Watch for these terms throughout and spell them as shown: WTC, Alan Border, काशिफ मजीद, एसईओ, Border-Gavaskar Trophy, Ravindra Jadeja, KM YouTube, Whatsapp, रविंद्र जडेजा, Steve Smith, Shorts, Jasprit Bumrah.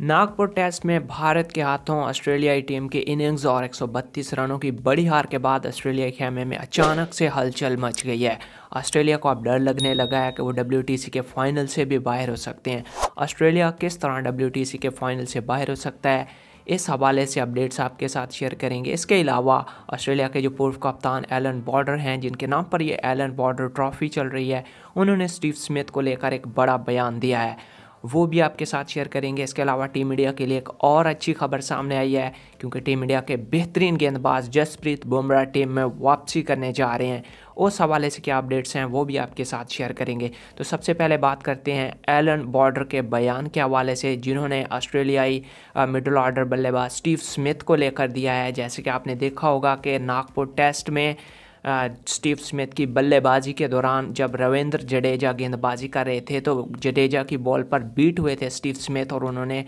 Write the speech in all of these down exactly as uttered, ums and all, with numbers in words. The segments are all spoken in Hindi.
नागपुर टेस्ट में भारत के हाथों ऑस्ट्रेलियाई टीम की इनिंग्स और एक सौ बत्तीस रनों की बड़ी हार के बाद ऑस्ट्रेलिया के खेमे में अचानक से हलचल मच गई है। ऑस्ट्रेलिया को अब डर लगने लगा है कि वो डब्ल्यू टी सी के फाइनल से भी बाहर हो सकते हैं। ऑस्ट्रेलिया किस तरह डब्ल्यू टी सी के फाइनल से बाहर हो सकता है, इस हवाले से अपडेट्स आपके साथ शेयर करेंगे। इसके अलावा ऑस्ट्रेलिया के जो पूर्व कप्तान एलन बॉर्डर हैं, जिनके नाम पर ये एलन बॉर्डर ट्रॉफी चल रही है, उन्होंने स्टीव स्मिथ को लेकर एक बड़ा बयान दिया है, वो भी आपके साथ शेयर करेंगे। इसके अलावा टीम इंडिया के लिए एक और अच्छी खबर सामने आई है, क्योंकि टीम इंडिया के बेहतरीन गेंदबाज जसप्रीत बुमराह टीम में वापसी करने जा रहे हैं। उस हवाले से क्या अपडेट्स हैं वो भी आपके साथ शेयर करेंगे। तो सबसे पहले बात करते हैं एलन बॉर्डर के बयान के हवाले से, जिन्होंने ऑस्ट्रेलियाई मिडल ऑर्डर बल्लेबाज स्टीव स्मिथ को लेकर दिया है। जैसे कि आपने देखा होगा कि नागपुर टेस्ट में स्टीव स्मिथ की बल्लेबाजी के दौरान जब रविंद्र जडेजा गेंदबाजी कर रहे थे तो जडेजा की बॉल पर बीट हुए थे स्टीव स्मिथ और उन्होंने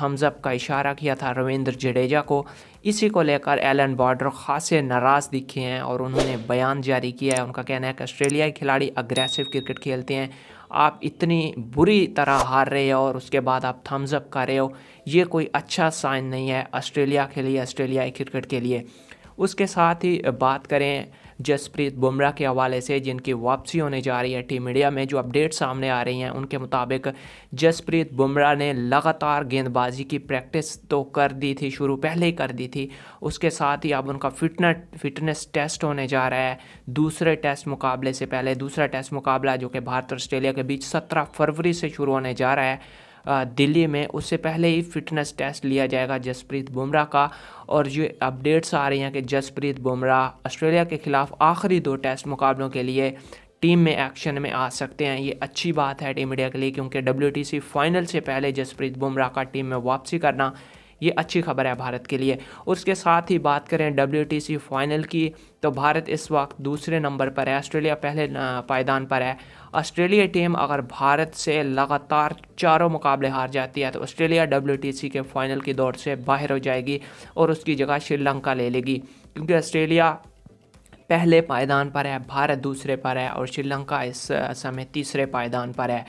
थम्स अप का इशारा किया था रविंद्र जडेजा को। इसी को लेकर एलन बॉर्डर खासे नाराज़ दिखे हैं और उन्होंने बयान जारी किया है। उनका कहना है कि ऑस्ट्रेलियाई खिलाड़ी अग्रेसिव क्रिकेट खेलते हैं, आप इतनी बुरी तरह हार रहे हो और उसके बाद आप थम्स अप कर रहे हो, ये कोई अच्छा साइन नहीं है ऑस्ट्रेलिया के लिए, ऑस्ट्रेलियाई क्रिकेट के लिए। उसके साथ ही बात करें जसप्रीत बुमराह के हवाले से, जिनकी वापसी होने जा रही है टीम इंडिया में। जो अपडेट सामने आ रही हैं उनके मुताबिक जसप्रीत बुमराह ने लगातार गेंदबाजी की प्रैक्टिस तो कर दी थी, शुरू पहले ही कर दी थी, उसके साथ ही अब उनका फिटनेस फिटनेस टेस्ट होने जा रहा है दूसरे टेस्ट मुकाबले से पहले। दूसरा टेस्ट मुकाबला जो कि भारत और ऑस्ट्रेलिया के बीच सत्रह फरवरी से शुरू होने जा रहा है दिल्ली में, उससे पहले ही फिटनेस टेस्ट लिया जाएगा जसप्रीत बुमराह का। और ये अपडेट्स आ रही हैं कि जसप्रीत बुमराह ऑस्ट्रेलिया के खिलाफ आखिरी दो टेस्ट मुकाबलों के लिए टीम में एक्शन में आ सकते हैं। ये अच्छी बात है टीम इंडिया के लिए, क्योंकि डब्ल्यू टी सी फाइनल से पहले जसप्रीत बुमराह का टीम में वापसी करना ये अच्छी खबर है भारत के लिए। उसके साथ ही बात करें डब्ल्यू टी सी फाइनल की, तो भारत इस वक्त दूसरे नंबर पर है, ऑस्ट्रेलिया पहले पायदान पर है। ऑस्ट्रेलिया टीम अगर भारत से लगातार चारों मुकाबले हार जाती है तो ऑस्ट्रेलिया डब्ल्यू टी सी के फाइनल की दौड़ से बाहर हो जाएगी और उसकी जगह श्रीलंका ले लेगी, क्योंकि ऑस्ट्रेलिया पहले पायदान पर है, भारत दूसरे पर है और श्रीलंका इस समय तीसरे पायदान पर है।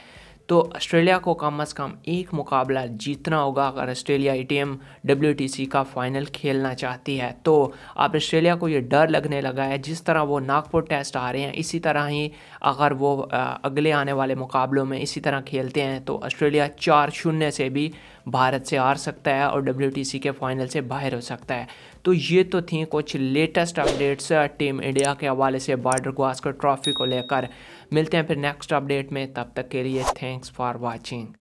तो ऑस्ट्रेलिया को कम से कम एक मुकाबला जीतना होगा अगर ऑस्ट्रेलियाई टीम डब्ल्यू टी सी का फाइनल खेलना चाहती है। तो अब ऑस्ट्रेलिया को ये डर लगने लगा है, जिस तरह वो नागपुर टेस्ट आ रहे हैं इसी तरह ही अगर वो अगले आने वाले मुकाबलों में इसी तरह खेलते हैं तो ऑस्ट्रेलिया चार शून्य से भी भारत से हार सकता है और डब्ल्यू टी सी के फाइनल से बाहर हो सकता है। तो ये तो थी कुछ लेटेस्ट अपडेट्स टीम इंडिया के हवाले से बॉर्डर-गावस्कर ट्रॉफी को लेकर। मिलते हैं फिर नेक्स्ट अपडेट में, तब तक के लिए थैंक्स फॉर वाचिंग।